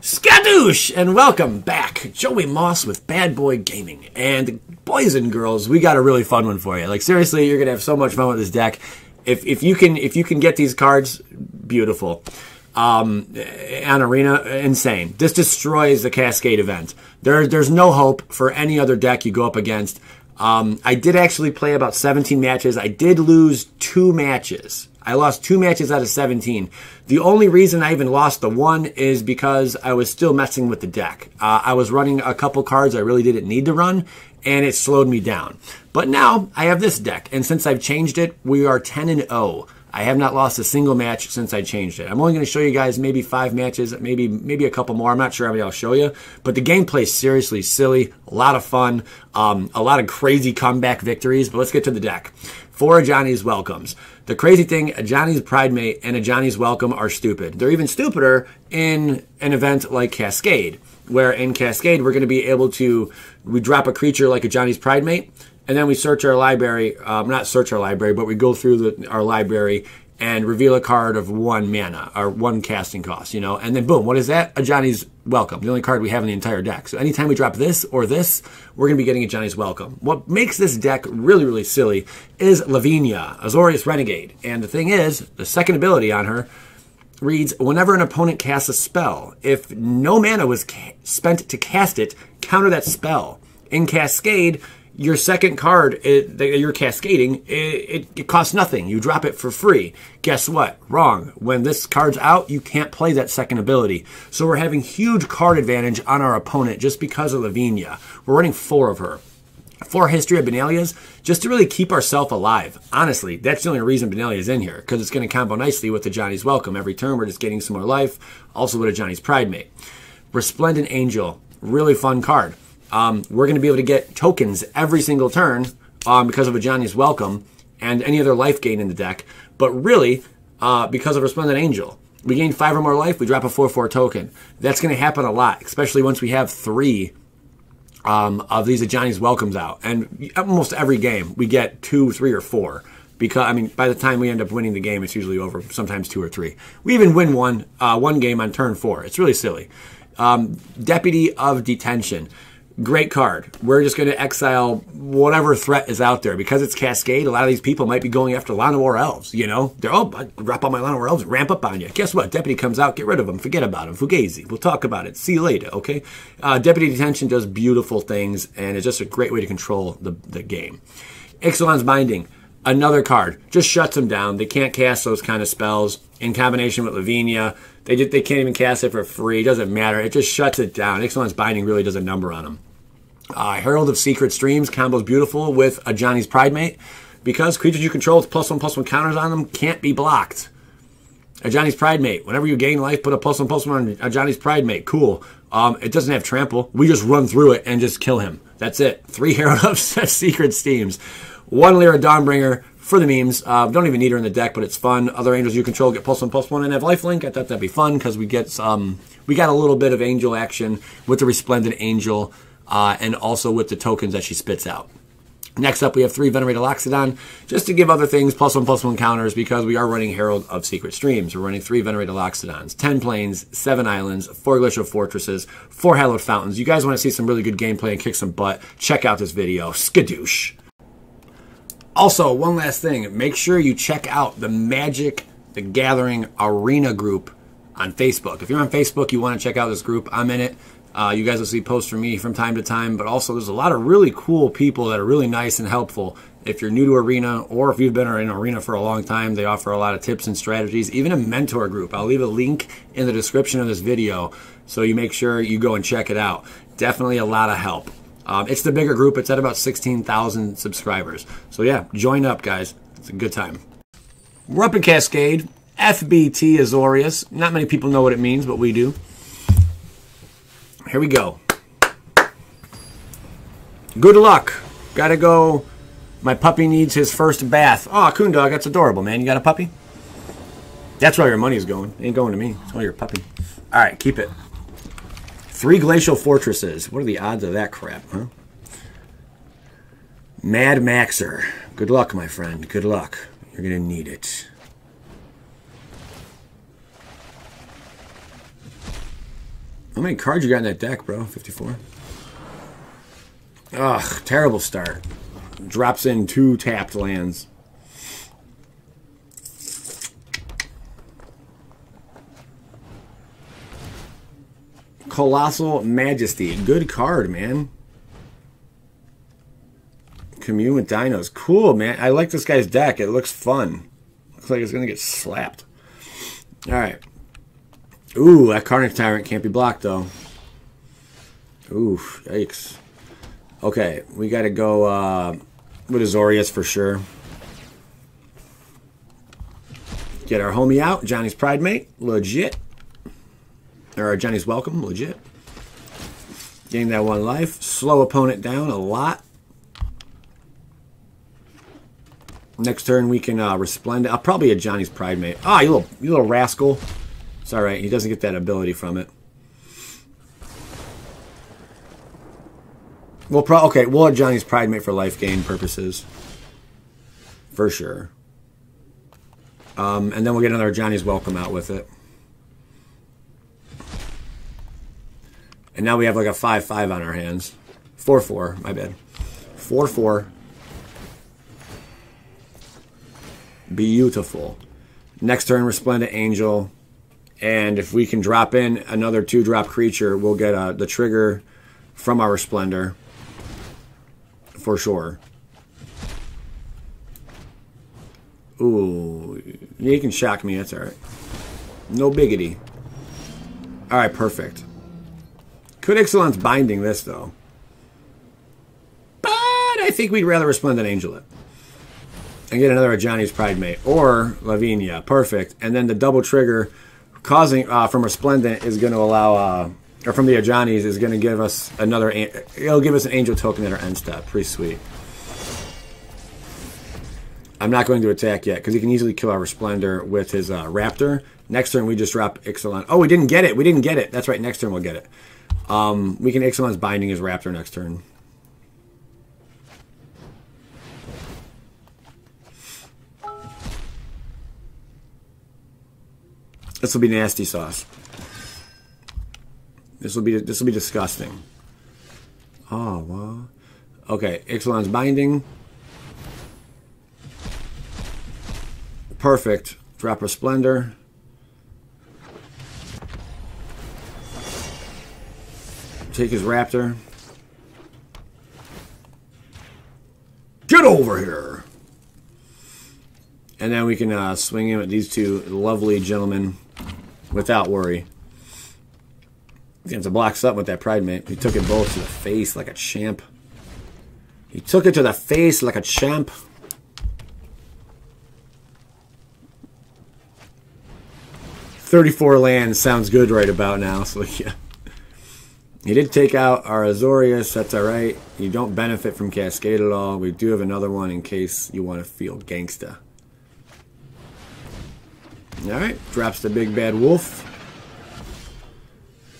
Skadoosh! And welcome back. Joey Moss with Bad Boy Gaming. And boys and girls, we got a really fun one for you. Like, seriously, you're gonna have so much fun with this deck. If you can get these cards, beautiful. On Arena, insane. This destroys the Cascade event. There's no hope for any other deck you go up against. I did actually play about 17 matches. I did lose 2 matches. I lost 2 matches out of 17. The only reason I even lost the one is because I was still messing with the deck. I was running a couple cards I really didn't need to run, and it slowed me down. But now I have this deck, and since I've changed it, we are 10-0. I have not lost a single match since I changed it. I'm only going to show you guys maybe 5 matches, maybe a couple more. I'm not sure how many I'll show you. But the gameplay is seriously silly, a lot of fun, a lot of crazy comeback victories. But let's get to the deck. 4 Ajani's Welcomes. The crazy thing, Ajani's Pridemate and Ajani's Welcome are stupid. They're even stupider in an event like Cascade, where in Cascade we're going to be able to, we drop a creature like Ajani's Pridemate, and then we search our library, not search our library, but we go through our library and reveal a card of 1 mana, or 1 casting cost, you know, and then boom, what is that? Ajani's Welcome, the only card we have in the entire deck. So anytime we drop this or this, we're going to be getting Ajani's Welcome. What makes this deck really, really silly is Lavinia, Azorius Renegade. And the thing is, the second ability on her reads, whenever an opponent casts a spell, if no mana was spent to cast it, counter that spell. In Cascade, your second card that you're cascading, it costs nothing. You drop it for free. Guess what? Wrong. When this card's out, you can't play that second ability. So we're having huge card advantage on our opponent just because of Lavinia. We're running 4 of her. 4 History of Benalia's, just to really keep ourselves alive. Honestly, that's the only reason Benalia's in here, because it's going to combo nicely with Ajani's Welcome. Every turn, we're just getting some more life. Also with Ajani's Pridemate. Resplendent Angel, really fun card. We're going to be able to get tokens every single turn because of Ajani's Welcome and any other life gain in the deck. But really, because of Resplendent Angel, we gain 5 or more life, we drop a 4/4 token. That's going to happen a lot, especially once we have 3 of these Ajani's Welcomes out. And almost every game, we get 2, 3, or 4. Because, I mean, by the time we end up winning the game, it's usually over, sometimes 2 or 3. We even win one game on turn 4. It's really silly. Deputy of Detention. Great card. We're just going to exile whatever threat is out there. Because it's Cascade, a lot of these people might be going after Llanowar Elves, you know? They're, oh, I wrap up my Llanowar Elves, ramp up on you. Guess what? Deputy comes out, get rid of them, forget about them, Fugazi. We'll talk about it. See you later, okay? Deputy Detention does beautiful things, and it's just a great way to control the game. Ixalan's Binding, another card. Just shuts them down. They can't cast those kind of spells in combination with Lavinia. They can't even cast it for free. It doesn't matter. It just shuts it down. Ixalan's Binding really does a number on them. Herald of Secret Streams combos beautiful with Ajani's Pridemate because creatures you control with +1/+1 counters on them can't be blocked. Ajani's Pridemate, whenever you gain life, put a +1/+1 on Ajani's Pridemate. Cool. It doesn't have trample. We just run through it and just kill him. That's it. 3 Herald of Secret Streams. 1 Lyra Dawnbringer for the memes. Don't even need her in the deck, but it's fun. Other angels you control get +1/+1 and have lifelink. I thought that'd be fun because we got a little bit of angel action with the Resplendent Angel. And also with the tokens that she spits out. Next up, we have 3 Venerated Loxodon, just to give other things +1/+1 counters because we are running Herald of Secret Streams. We're running 3 Venerated Loxodons, 10 planes, 7 islands, 4 Glacial Fortresses, 4 Hallowed Fountains. You guys want to see some really good gameplay and kick some butt, check out this video. Skadoosh. Also, one last thing. Make sure you check out the Magic the Gathering Arena group on Facebook. If you're on Facebook, you want to check out this group. I'm in it. You guys will see posts from me from time to time, but also there's a lot of really cool people that are really nice and helpful. If you're new to Arena or if you've been in Arena for a long time, they offer a lot of tips and strategies, even a mentor group. I'll leave a link in the description of this video so you make sure you go and check it out. Definitely a lot of help. It's the bigger group. It's at about 16,000 subscribers. So yeah, join up, guys. It's a good time. We're up in Cascade. FBT Azorius. Not many people know what it means, but we do. Here we go. Good luck. Gotta go. My puppy needs his first bath. Aw, Coon Dog, that's adorable, man. You got a puppy? That's where all your money's going. It ain't going to me. It's all your puppy. All right, keep it. 3 Glacial Fortresses. What are the odds of that crap, huh? Mad Maxer. Good luck, my friend. Good luck. You're going to need it. How many cards you got in that deck, bro? 54. Ugh, terrible start. Drops in 2 tapped lands. Colossal Majesty. Good card, man. Commune with Dinos. Cool, man. I like this guy's deck. It looks fun. Looks like it's going to get slapped. All right. Ooh, that Carnage Tyrant can't be blocked, though. Ooh, yikes. Okay, we got to go with Azorius for sure. Get our homie out. Ajani's Pridemate. Legit. Or Ajani's Welcome. Legit. Gain that 1 life. Slow opponent down a lot. Next turn we can Resplendent. I'll probably Ajani's Pridemate. Ah, you little rascal. It's alright, he doesn't get that ability from it. We'll okay, we'll have Ajani's Pridemate for life gain purposes. For sure. And then we'll get another Ajani's Welcome out with it. And now we have like a 5-5 on our hands. 4-4, my bad. 4-4. Beautiful. Next turn, Resplendent Angel. And if we can drop in another 2-drop creature, we'll get the trigger from our Resplendor. For sure. Ooh. You can shock me. That's all right. No biggity. All right, perfect. Could Ixalan's Binding this, though. But I think we'd rather Resplendent Angel it. And get another Ajani's Pridemate. Or Lavinia. Perfect. And then the double trigger... Causing from Resplendent is going to allow, or from the Ajani's is going to give us another. It'll give us an Angel token at our end step. Pretty sweet. I'm not going to attack yet because he can easily kill our Resplendor with his Raptor. Next turn we just drop Ixalan. Oh, we didn't get it. We didn't get it. That's right. Next turn we'll get it. We can Ixalan's Binding his Raptor next turn. This will be nasty sauce. This will be disgusting. Oh, wow. Okay, Ixalan's Binding. Perfect. Drop Resplendor. Take his Raptor. Get over here. And then we can swing him at these two lovely gentlemen. Without worry. It's a block something with that Pridemate. He took it both to the face like a champ. He took it to the face like a champ. $34 lands sounds good right about now, so yeah. He did take out our Azorius, that's alright. You don't benefit from Cascade at all. We do have another one in case you want to feel gangsta. Alright, drops the big bad wolf.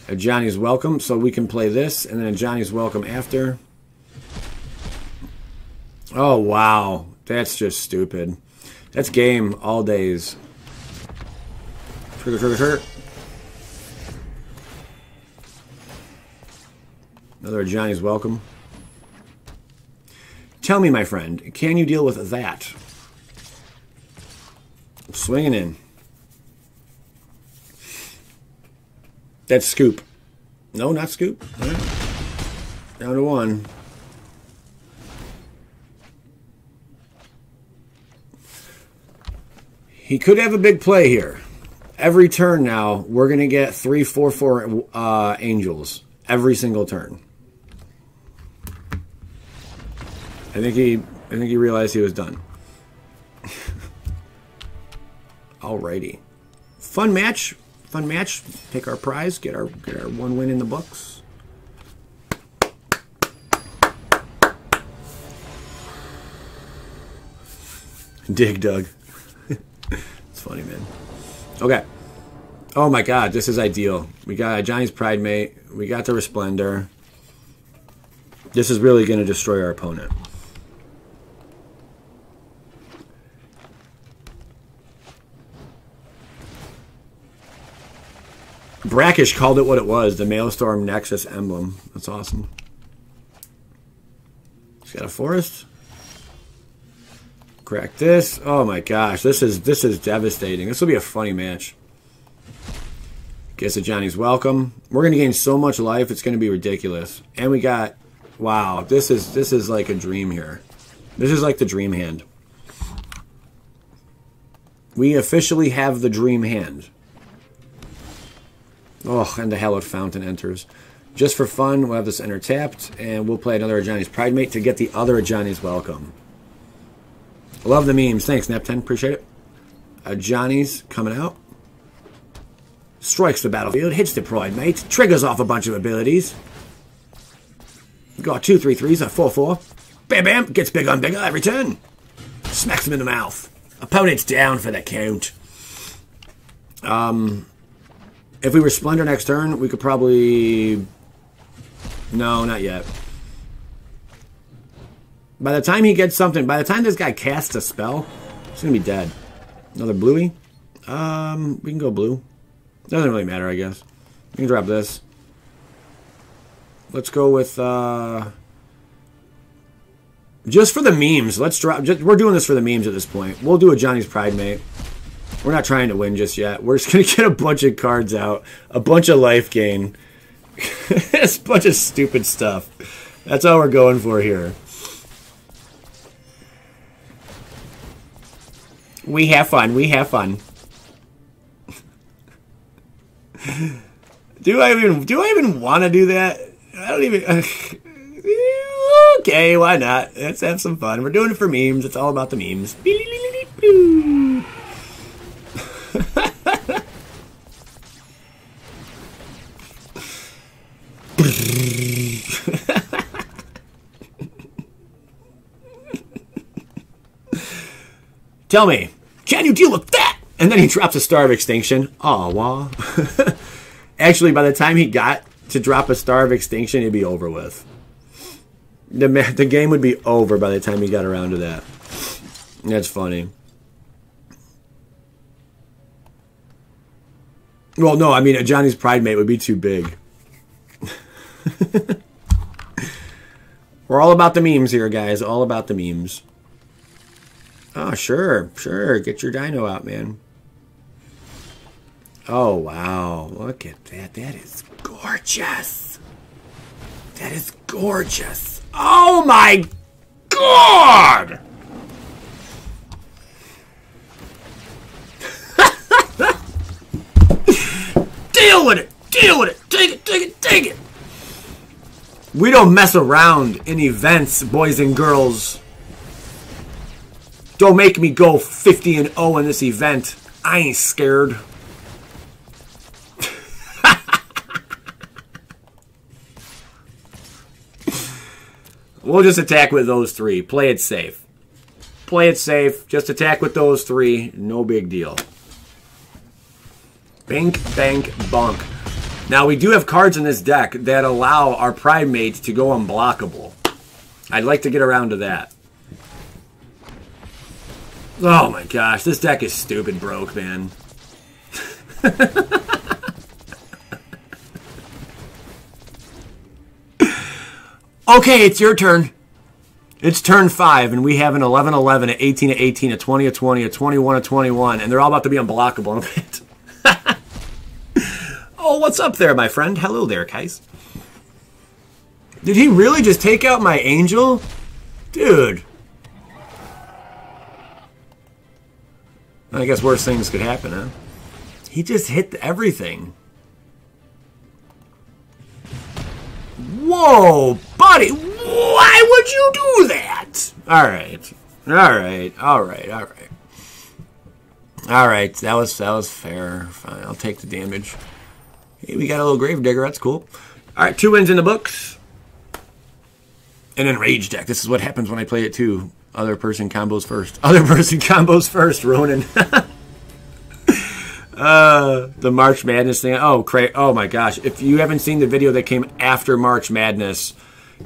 Ajani's Welcome, so we can play this, and then Ajani's Welcome after. Oh, wow. That's just stupid. That's game all days. Trigger, trigger, trigger. Another Ajani's Welcome. Tell me, my friend, can you deal with that? I'm swinging in. That's Scoop. No, not Scoop. All right. Down to 1. He could have a big play here. Every turn now, we're going to get 3/4/4 Angels. Every single turn. I think he realized he was done. Alrighty. Fun match. Fun match. Take our prize. Get our 1 win in the books. Dig, Doug. It's funny, man. Okay. Oh my God, this is ideal. We got Ajani's Pridemate. We got the Resplendor. This is really going to destroy our opponent. Brackish called it what it was, the Maelstrom Nexus emblem. That's awesome. He's got a forest. Crack this. Oh my gosh, this is devastating. This will be a funny match. Guess Ajani's Welcome. We're gonna gain so much life, it's gonna be ridiculous. And we got, wow, this is like a dream here. This is like the dream hand. We officially have the dream hand. Oh, and the Hallowed Fountain enters. Just for fun, we'll have this enter tapped, and we'll play another Ajani's Pridemate to get the other Ajani's Welcome. Love the memes. Thanks, Nap10. Appreciate it. Ajani's coming out. Strikes the battlefield. Hits the Pridemate. Triggers off a bunch of abilities. Got two 3/3s, a 4/4. Bam, bam. Gets bigger and bigger every turn. Smacks him in the mouth. Opponent's down for the count. If we Resplendor next turn, we could probably... No, not yet. By the time he gets something, by the time this guy casts a spell, he's going to be dead. Another bluey? We can go blue. Doesn't really matter, I guess. We can drop this. Let's go with... Just for the memes, let's drop. We're doing this for the memes at this point. We'll do Ajani's Pridemate. We're not trying to win just yet. We're just gonna get a bunch of cards out, a bunch of life gain, a bunch of stupid stuff. That's all we're going for here. We have fun. We have fun. Do I even want to do that? I don't even. Okay, why not? Let's have some fun. We're doing it for memes. It's all about the memes. Tell me, can you deal with that? And then he drops a Star of Extinction. Aw, wow. Actually, by the time he got to drop a Star of Extinction, it'd be over with. The game would be over by the time he got around to that. That's funny. Well, no, I mean, Ajani's Pridemate would be too big. We're all about the memes here, guys. All about the memes. Oh, sure, sure. Get your dino out, man. Oh, wow. Look at that. That is gorgeous. That is gorgeous. Oh my god! Deal with it! Deal with it! Take it! Take it! Take it! We don't mess around in events, boys and girls. Don't make me go 50-0 in this event. I ain't scared. We'll just attack with those three. Play it safe. Play it safe. Just attack with those three. No big deal. Bink, bank, bunk. Now, we do have cards in this deck that allow our Pridemate to go unblockable. I'd like to get around to that. Oh, my gosh. This deck is stupid broke, man. Okay, it's your turn. It's turn 5, and we have an 11-11, an 18-18, a 20-20, a 21-21, and they're all about to be unblockable in a bit. Oh, what's up there, my friend? Hello there, guys. Did he really just take out my angel? Dude. I guess worse things could happen, huh? He just hit everything. Whoa, buddy, why would you do that? All right, that was fair. Fine, I'll take the damage. Hey, we got a little Gravedigger, that's cool. All right, 2 wins in the books. An enraged deck. This is what happens when I play it too. Other person combos first. Other person combos first, Ronan. The March Madness thing. Oh, cray. Oh my gosh. If you haven't seen the video that came after March Madness,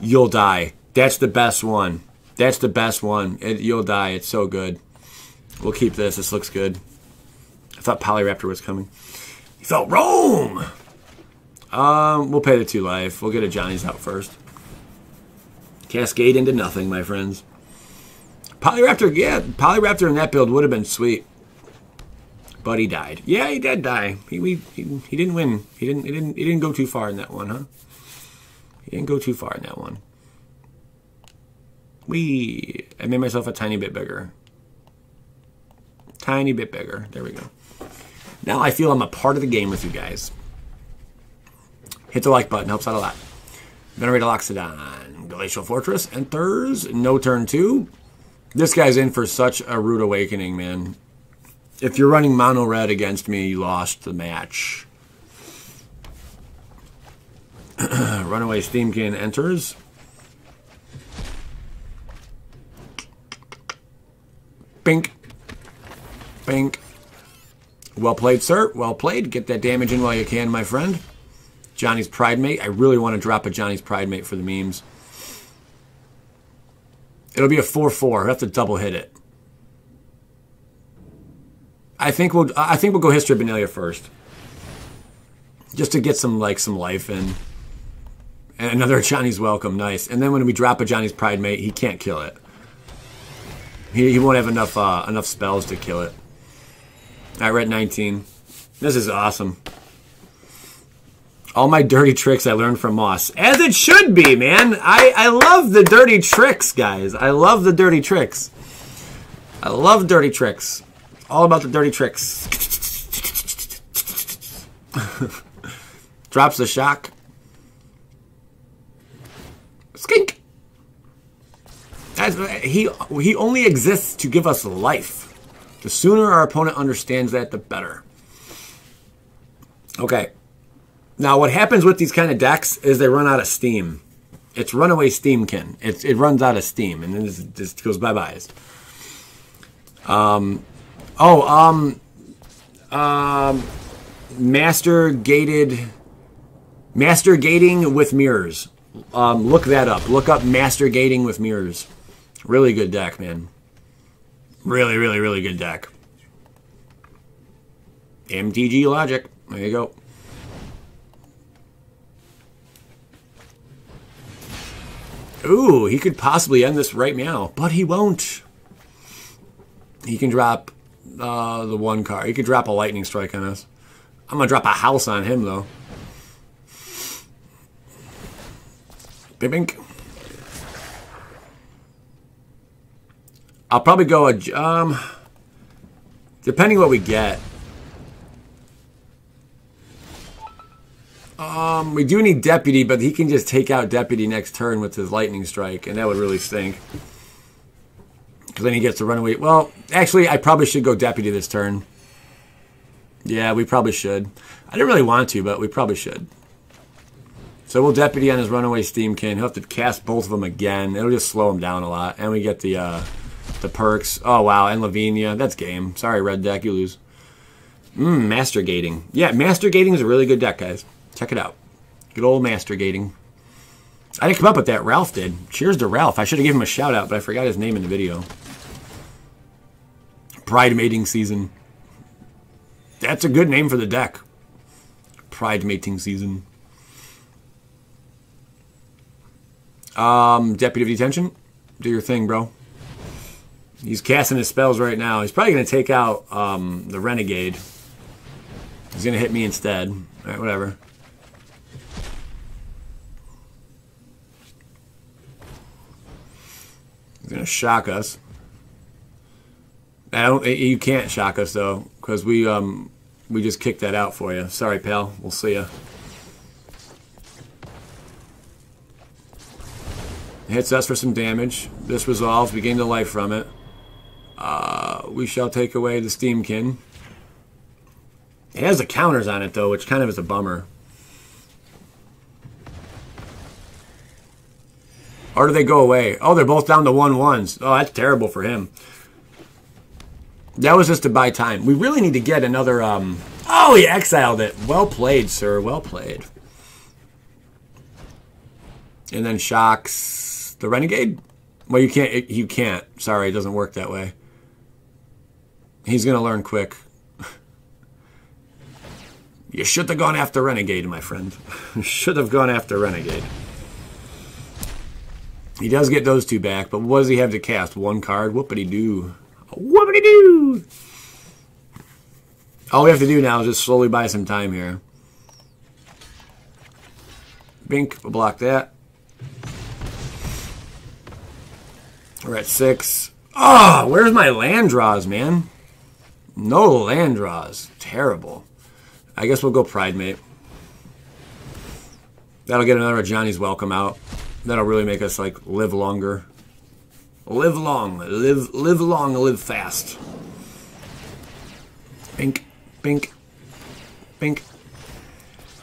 you'll die. That's the best one. That's the best one. You'll die. It's so good. We'll keep this. This looks good. I thought Polyraptor was coming. He felt Rome. We'll pay the 2 life. We'll get Ajani's out first. Cascade into nothing, my friends. Polyraptor, yeah, Polyraptor in that build would have been sweet. But he died. Yeah, he did die. He didn't win. He didn't go too far in that one, huh? He didn't go too far in that one. I made myself a tiny bit bigger. Tiny bit bigger. There we go. Now I feel I'm a part of the game with you guys. Hit the like button. Helps out a lot. Venerated Loxodon, Glacial Fortress, enters. No turn 2. This guy's in for such a rude awakening, man. If you're running mono red against me, you lost the match. Runaway Steamkin enters. Bink. Bink. Well played, sir. Well played. Get that damage in while you can, my friend. Ajani's Pridemate. I really want to drop Ajani's Pridemate for the memes. It'll be a 4/4. We'll have to double hit it. I think we'll go History of Benalia first, just to get some life in. And another Ajani's Welcome, nice. And then when we drop Ajani's Pridemate, he can't kill it. He won't have enough spells to kill it. All right, we're at 19. This is awesome. All my dirty tricks I learned from Moss. As it should be, man. I love the dirty tricks, guys. I love the dirty tricks. I love dirty tricks. All about the dirty tricks. Drops the shock. Skink. He only exists to give us life. The sooner our opponent understands that, the better. Okay. Now, what happens with these kind of decks is they run out of steam. It's Runaway Steamkin. It runs out of steam, and then it just goes bye-byes. Master Gating with Mirrors. Look that up. Look up Master Gating with Mirrors. Really good deck, man. Really, really, really good deck. MTG Logic. There you go. Ooh, he could possibly end this right now, but he won't. He can drop the one card. He could drop a lightning strike on us. I'm going to drop a house on him, though. Bink. I'll probably go a... depending what we get. We do need Deputy, but he can just take out Deputy next turn with his Lightning Strike, and that would really stink. Because then he gets to run away. Well, actually, I probably should go Deputy this turn. Yeah, we probably should. I didn't really want to, but we probably should. So we'll Deputy on his Runaway Steamkin. He'll have to cast both of them again. It'll just slow him down a lot. And we get the perks. Oh, wow, and Lavinia. That's game. Sorry, red deck, you lose. Master Gating. Yeah, Master Gating is a really good deck, guys. Check it out. Good old Master Gating. I didn't come up with that. Ralph did. Cheers to Ralph. I should have given him a shout out, but I forgot his name in the video. Pridemating season. That's a good name for the deck. Pridemating season. Deputy of Detention. Do your thing, bro. He's casting his spells right now. He's probably going to take out the Renegade. He's going to hit me instead. All right, whatever. He's going to shock us. You can't shock us, though, because we just kicked that out for you. Sorry, pal. We'll see ya. It hits us for some damage. This resolves. We gained a life from it. We shall take away the Steamkin. It has the counters on it, though, which kind of is a bummer. Or do they go away? Oh, they're both down to 1/1s. Oh, that's terrible for him. That was just to buy time. We really need to get another... Oh, he exiled it. Well played, sir. Well played. And then shocks the Renegade? Well, you can't. You can't. Sorry, it doesn't work that way. He's going to learn quick. You should have gone after Renegade, my friend. You should have gone after Renegade. He does get those two back, but what does he have to cast? One card? Whoopity-doo. Whoopity-doo! All we have to do now is just slowly buy some time here. Bink, we'll block that. We're at 6. Ah, oh, where's my land draws, man? No land draws. Terrible. I guess we'll go Pridemate. That'll get another Ajani's Welcome out. That'll really make us, like, live longer. Live long. Live long, live fast. Bink, bink, bink.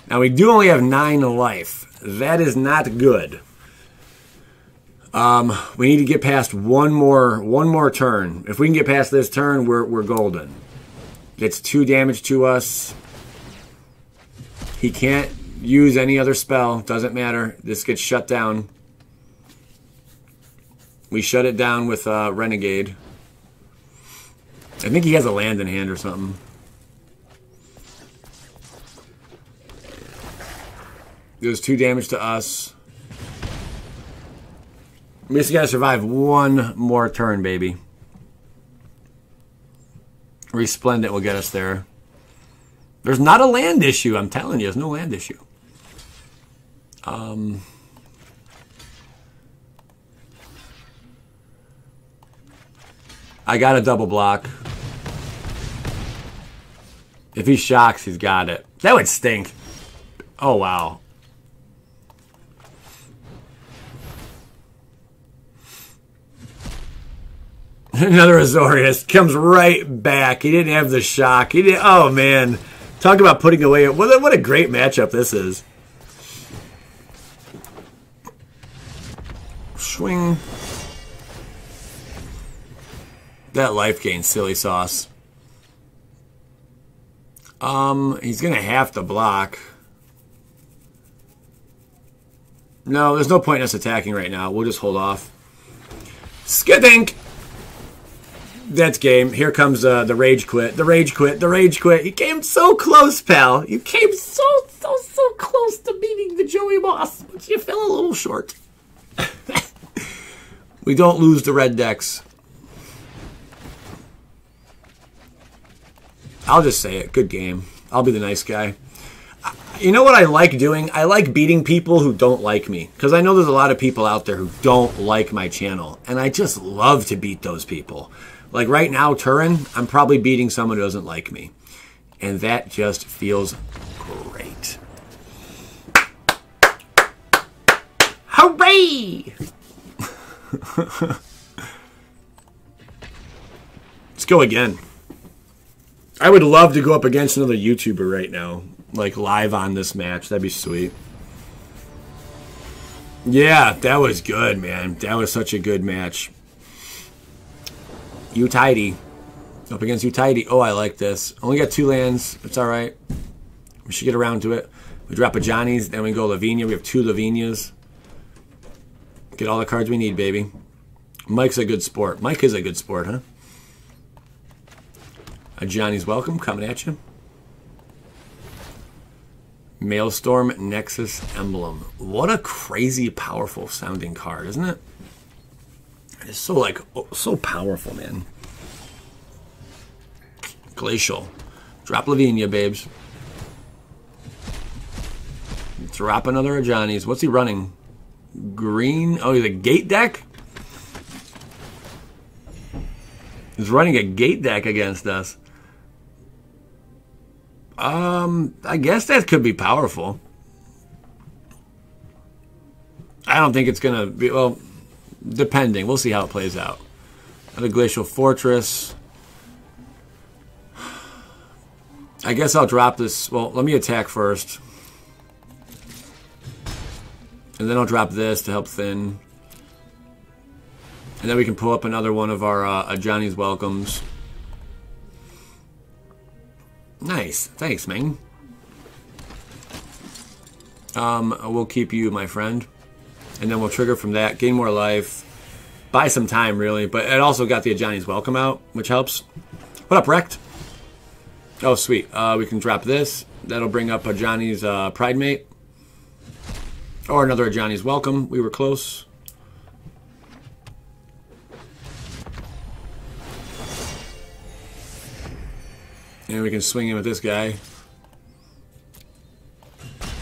Now, we do only have 9 life. That is not good. We need to get past one more turn. If we can get past this turn, we're golden. It's 2 damage to us. He can't use any other spell. Doesn't matter. This gets shut down. We shut it down with Renegade. I think he has a land in hand or something. Does 2 damage to us. We just gotta survive one more turn, baby. Resplendent will get us there. There's not a land issue, I'm telling you. There's no land issue. I got a double block. If he shocks, he's got it. That would stink. Oh, wow. Another Azorius comes right back. He didn't have the shock. He didn't. Oh, man. Talk about putting away. What a great matchup this is. Swing. That life gain, silly sauce. He's going to have to block. No, there's no point in us attacking right now. We'll just hold off. Skidink! That's game. Here comes the rage quit. The rage quit. The rage quit. You came so close, pal. You came so close to beating the Joey Moss, but you fell a little short. We don't lose the red decks. I'll just say it. Good game. I'll be the nice guy. You know what I like doing? I like beating people who don't like me. Because I know there's a lot of people out there who don't like my channel. And I just love to beat those people. Like right now, Turin, I'm probably beating someone who doesn't like me. And that just feels great. Hooray! Let's go again. I would love to go up against another YouTuber right now. Like live on this match. That'd be sweet. Yeah, that was good, man. That was such a good match. You tidy. Up against you tidy. Oh, I like this. Only got 2 lands. It's alright. We should get around to it. We drop Ajani's, then we go Lavinia. We have 2 Lavinias. Get all the cards we need, baby. Mike's a good sport. Mike is a good sport, huh? Ajani's Welcome coming at you. Maelstrom Nexus Emblem. What a crazy powerful sounding card, isn't it? It's so like so powerful, man. Glacial. Drop Lavinia, babes. Drop another Ajani's. What's he running? Green. Oh, he's a gate deck? He's running a gate deck against us. I guess that could be powerful. I don't think it's going to be, well, depending. We'll see how it plays out. Another Glacial Fortress. I guess I'll drop this. Well, let me attack first. And then I'll drop this to help thin. And then we can pull up another one of our Ajani's Welcomes. Nice. Thanks, man. We'll keep you, my friend. And then we'll trigger from that. Gain more life. Buy some time, really. But it also got the Ajani's Welcome out, which helps. What up, Rekt? Oh, sweet. We can drop this. That'll bring up Ajani's Pridemate. Or another Ajani's Welcome. We were close. And we can swing in with this guy.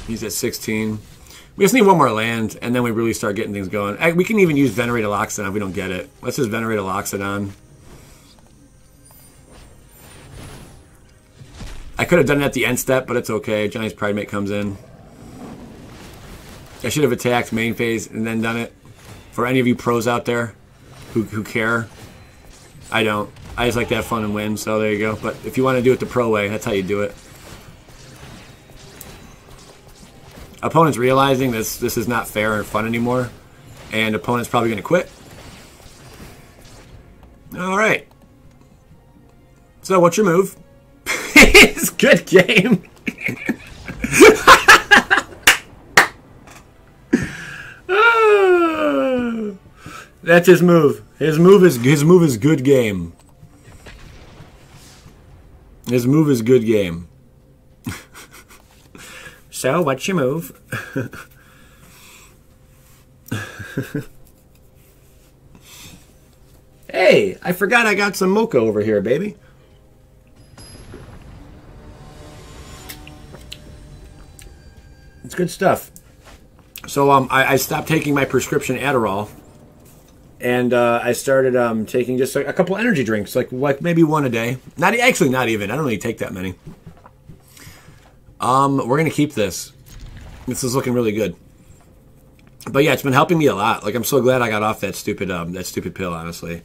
He's at 16. We just need one more land, and then we really start getting things going. We can even use Venerated Loxodon if we don't get it. Let's just Venerated Loxodon. I could have done it at the end step, but it's okay. Ajani's Pridemate comes in. I should have attacked main phase and then done it. For any of you pros out there who care, I don't. I just like to have fun and win, so there you go. But if you want to do it the pro way, that's how you do it. Opponents realizing this is not fair and fun anymore, and opponent's probably going to quit. All right. So what's your move? It's good game. That's his move. His move is good game. His move is good game. So what's your move? Hey, I forgot I got some mocha over here, baby. It's good stuff. So I stopped taking my prescription Adderall, and I started taking just a couple energy drinks, like maybe one a day. Not even. I don't really take that many. We're gonna keep this. This is looking really good. But yeah, it's been helping me a lot. Like, I'm so glad I got off that stupid pill. Honestly,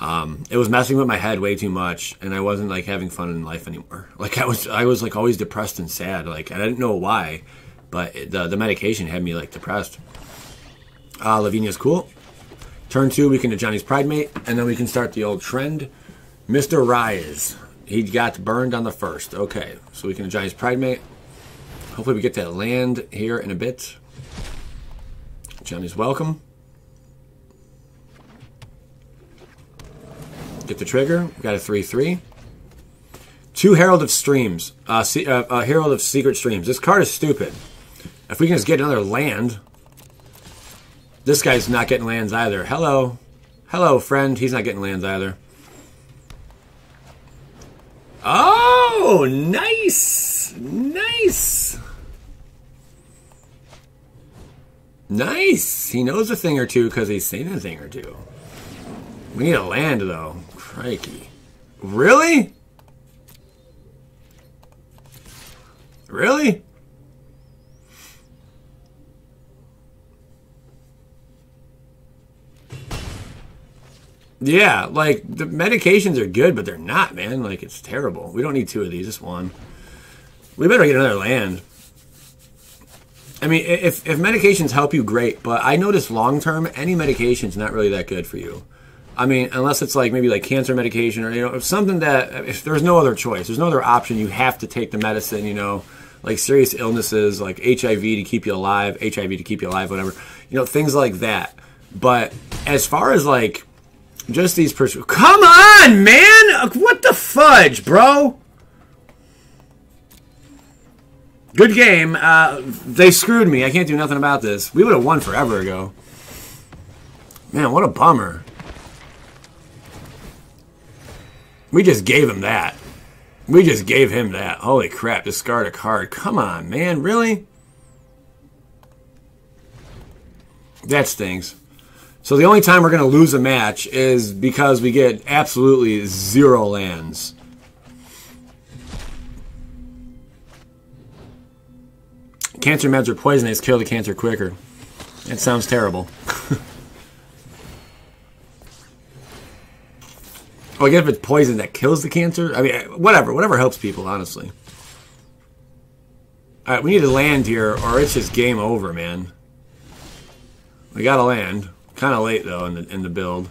it was messing with my head way too much, and I wasn't like having fun in life anymore. Like, I was like always depressed and sad. Like, and I didn't know why, but the medication had me like depressed. Lavinia's cool. Turn two, we can do Ajani's Pridemate, and then we can start the old trend. Mr. Rise. He got burned on the first. Okay, so we can Ajani's Pridemate. Hopefully we get that land here in a bit. Ajani's Welcome. Get the trigger. We got a 3-3. Two Herald of Streams. Herald of Secret Streams. This card is stupid. If we can just get another land. This guy's not getting lands either. Hello. Hello, friend. He's not getting lands either. Oh, nice! Nice! Nice! He knows a thing or two because he's seen a thing or two. We need a land, though. Crikey. Really? Really? Yeah, like, the medications are good, but they're not, man. Like, it's terrible. We don't need two of these, just one. We better get another land. I mean, if medications help you, great, but I noticed long-term, any medication's not really that good for you. I mean, unless it's, like, maybe, like, cancer medication or, you know, something that, if there's no other choice, there's no other option, you have to take the medicine, you know, like, serious illnesses, like HIV to keep you alive, whatever, you know, things like that. But as far as, like, just these person. Come on, man! What the fudge, bro? Good game. They screwed me. I can't do nothing about this. We would have won forever ago. Man, what a bummer. We just gave him that. We just gave him that. Holy crap, discard a card. Come on, man. Really? That stings. So the only time we're going to lose a match is because we get absolutely zero lands. Cancer meds are poisonous, kill the cancer quicker. That sounds terrible. Oh, I guess if it's poison that kills the cancer? I mean, whatever helps people, honestly. All right, we need to land here or it's just game over, man. We got to land. Kind of late though in the build.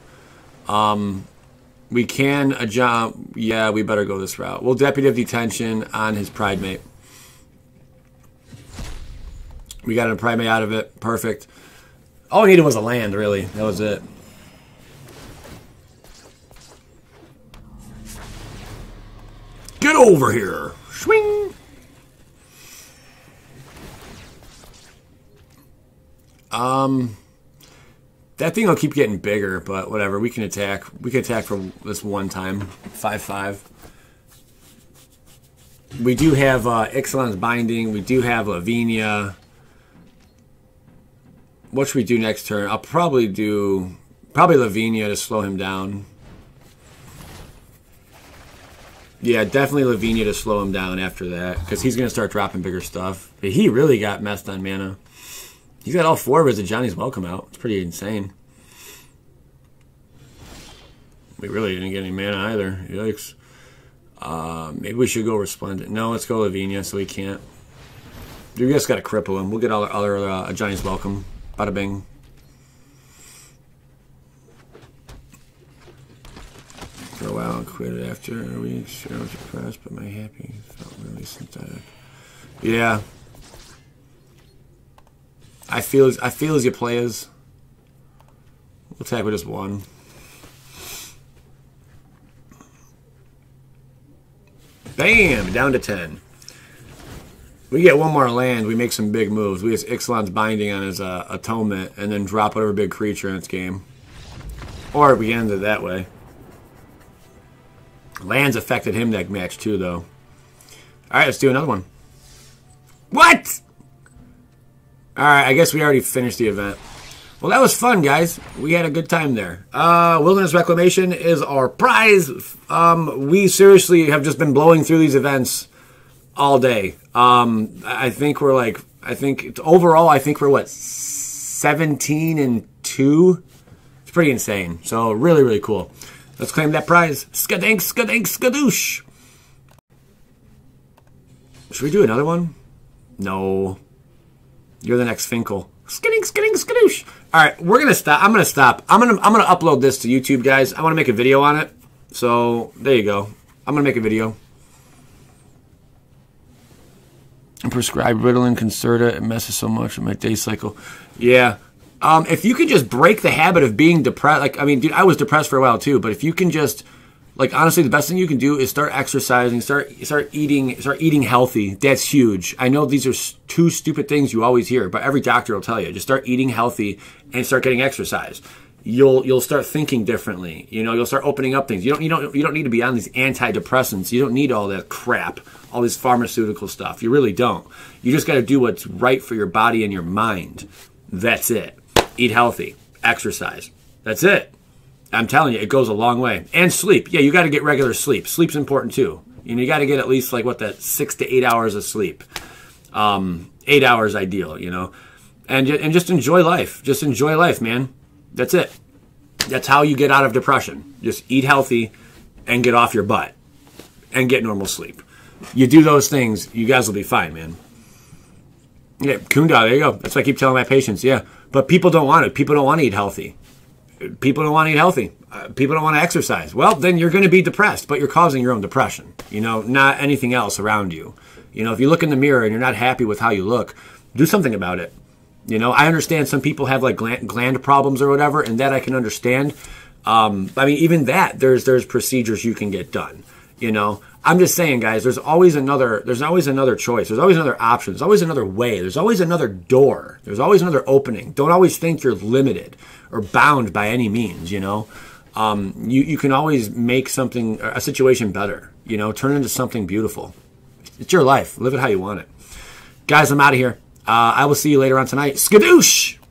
We can jump. Yeah, we better go this route. We'll Deputy of Detention on his Pridemate. We got a Pridemate out of it. Perfect. All we needed was a land, really. That was it. Get over here. Swing. That thing will keep getting bigger, but whatever. We can attack. We can attack for this one time. 5/5. We do have Ixalan's Binding. We do have Lavinia. What should we do next turn? I'll probably do Lavinia to slow him down. Yeah, definitely Lavinia to slow him down after that, because he's going to start dropping bigger stuff. But he really got messed on mana. He's got all four of his Ajani's Welcome out. It's pretty insane. We really didn't get any mana either. Yikes. Maybe we should go Resplendent. No, let's go Lavinia so he can't. You just got to cripple him. We'll get all our other Ajani's Welcome. Bada bing. For a while and quit it after. We sure I was depressed, but my happy felt really synthetic. Yeah. I feel as you play as. We'll attack with just one. Bam! Down to 10. We get one more land, we make some big moves. We just Ixalan's Binding on his Atonement, and then drop whatever big creature in its game. Or we end it that way. Lands affected him that match too, though. Alright, let's do another one. What?! Alright, I guess we already finished the event. Well, that was fun, guys. We had a good time there. Wilderness Reclamation is our prize. We seriously have just been blowing through these events all day. I think we're like, overall, I think we're what, 17-2? It's pretty insane. So, really, really cool. Let's claim that prize. Skadank, skadank, skadoosh. Should we do another one? No. You're the next Finkel. Skidding, skidding, skadoosh. All right, we're gonna stop. I'm gonna stop. I'm gonna upload this to YouTube, guys. I want to make a video on it. So there you go. I'm gonna make a video. I'm prescribed Ritalin, Concerta. It messes so much with my day cycle. Yeah. If you could just break the habit of being depressed, like I mean, dude, I was depressed for a while too. But if you can just, like, honestly, the best thing you can do is start exercising, start eating healthy. That's huge. I know these are two stupid things you always hear, but every doctor will tell you. Just start eating healthy and start getting exercise. You'll start thinking differently. You know, you'll start opening up things. You don't need to be on these antidepressants. You don't need all that crap, all this pharmaceutical stuff. You really don't. You just got to do what's right for your body and your mind. That's it. Eat healthy, exercise. That's it. I'm telling you, it goes a long way. And sleep. Yeah, you got to get regular sleep. Sleep's important too. You know, you got to get at least like what, that 6 to 8 hours of sleep. 8 hours ideal, you know. And just enjoy life. Just enjoy life, man. That's it. That's how you get out of depression. Just eat healthy and get off your butt and get normal sleep. You do those things, you guys will be fine, man. Yeah, Kunda, there you go. That's what I keep telling my patients. Yeah, but people don't want it. People don't want to eat healthy. People don't want to eat healthy. People don't want to exercise. Well, then you're going to be depressed, but you're causing your own depression. You know, not anything else around you. You know, if you look in the mirror and you're not happy with how you look, do something about it. You know, I understand some people have like gland problems or whatever, and that I can understand. I mean, even that, there's procedures you can get done. You know, I'm just saying, guys, there's always another choice. There's always another option. There's always another way. There's always another door. There's always another opening. Don't always think you're limited or bound by any means, you know. You can always make something, a situation better, you know, turn it into something beautiful. It's your life. Live it how you want it. Guys, I'm out of here. I will see you later on tonight. Skadoosh!